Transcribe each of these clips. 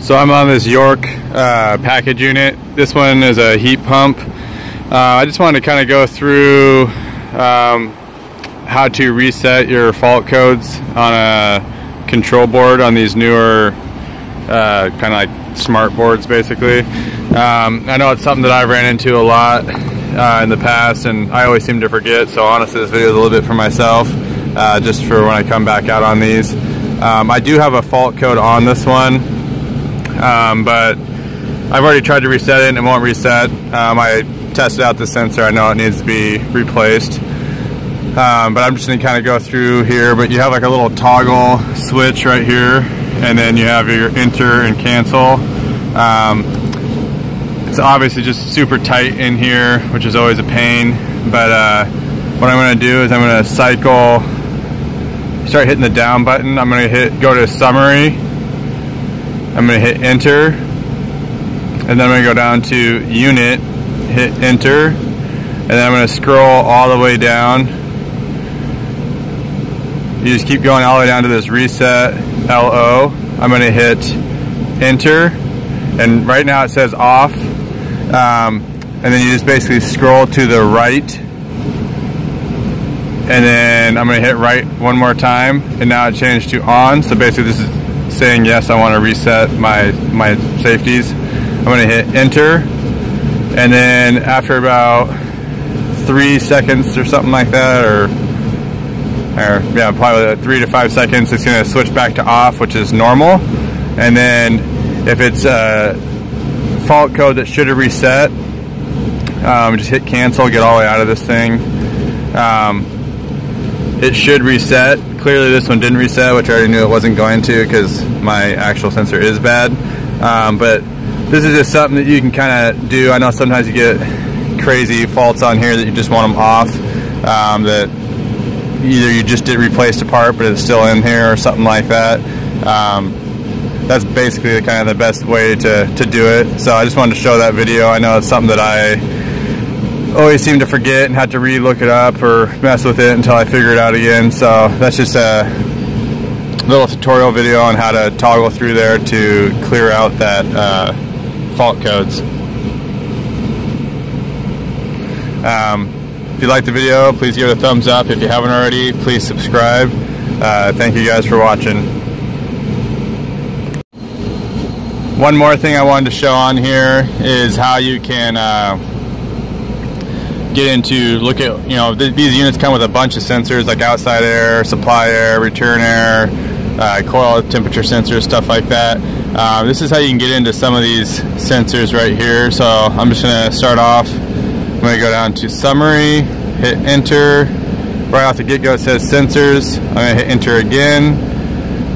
So I'm on this York package unit. This one is a heat pump. I just wanted to kind of go through how to reset your fault codes on a control board on these newer kind of like smart boards basically. I know it's something that I've ran into a lot in the past, and I always seem to forget, so honestly this video is a little bit for myself, just for when I come back out on these. I do have a fault code on this one, but I've already tried to reset it and it won't reset. I tested out the sensor, I know it needs to be replaced. But I'm just going to kind of go through here, but you have like a little toggle switch right here, and then you have your enter and cancel. It's obviously just super tight in here, which is always a pain, but what I'm going to do is I'm going to cycle, start hitting the down button, I'm going to go to summary, I'm going to hit enter, and then I'm going to go down to unit, hit enter, and then I'm going to scroll all the way down. You just keep going all the way down to this reset LO. I'm going to hit enter, and right now it says off. And then you just basically scroll to the right, and then I'm going to hit right one more time, and now it changed to on. So basically this is saying yes, I want to reset my safeties. I'm going to hit enter, and then after about 3 seconds or something like that, or yeah, probably 3 to 5 seconds, it's going to switch back to off, which is normal. And then if it's a fault code that should have reset, just hit cancel, get all the way out of this thing. It should reset. Clearly this one didn't reset, which I already knew it wasn't going to because my actual sensor is bad. But this is just something that you can kind of do. I know sometimes you get crazy faults on here that you just want them off, that either you just did replace a part but it's still in here or something like that. That's basically kind of the best way to do it. So I just wanted to show that video. I know it's something that I always seem to forget and had to re-look it up or mess with it until I figure it out again. So that's just a little tutorial video on how to toggle through there to clear out that fault codes. If you liked the video, please give it a thumbs up. If you haven't already, please subscribe. Thank you guys for watching. One more thing I wanted to show on here is how you can get into, look at, you know, these units come with a bunch of sensors like outside air, supply air, return air, coil temperature sensors, stuff like that. This is how you can get into some of these sensors right here. So I'm just going to start off. I'm going to go down to summary, hit enter. Right off the get-go it says sensors. I'm going to hit enter again.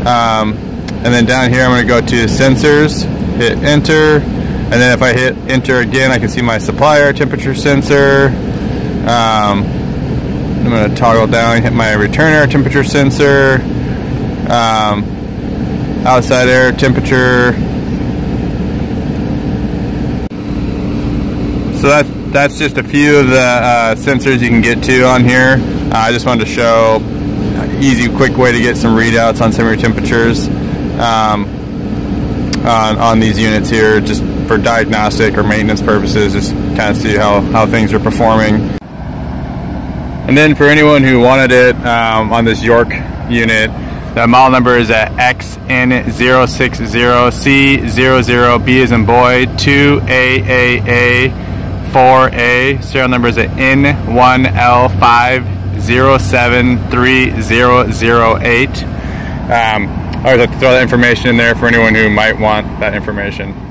And then down here I'm going to go to sensors, hit enter. And then if I hit enter again, I can see my supply air temperature sensor. I'm going to toggle down, hit my return air temperature sensor, outside air temperature. So that's just a few of the sensors you can get to on here. I just wanted to show an easy, quick way to get some readouts on summary temperatures on these units here, just for diagnostic or maintenance purposes, just kind of see how things are performing. And then for anyone who wanted it on this York unit, the model number is at XN060C00B as in boy, 2AAA4A, serial number is at N1L5073008. I always have to throw that information in there for anyone who might want that information.